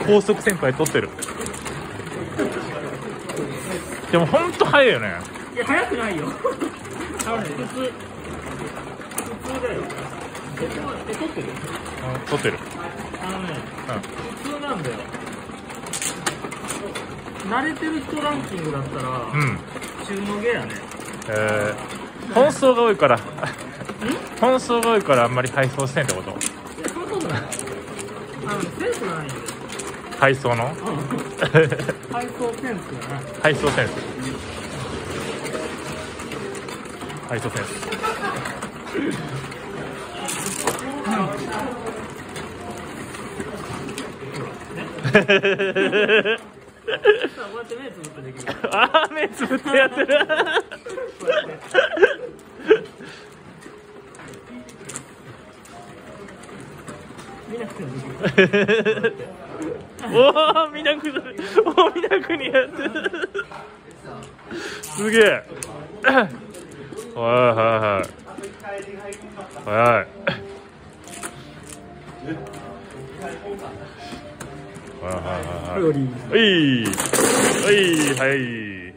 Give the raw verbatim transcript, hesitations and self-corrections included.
うん、高速先輩取ってる。でも本当早いよね。いや早くないよ。普通普通だよ。え取ってる？うん取ってる。あのね、うん、普通なんだよ。慣れてる人ランキングだったら、うん、中の下やね。ええー、本数が多いから。本数が多いからあんまり配送してんってこと？いやそんなことない。あのセンスがないんだよ。配送の？配送センスがない。配送センス。配送センス。こうやって目つぶってできる。ああ目つぶってやってる。見なくてもできる。おお、みなく、おみなくにやってる。すげえ。はいはいはい。はい。はいはいはい。はい。はい。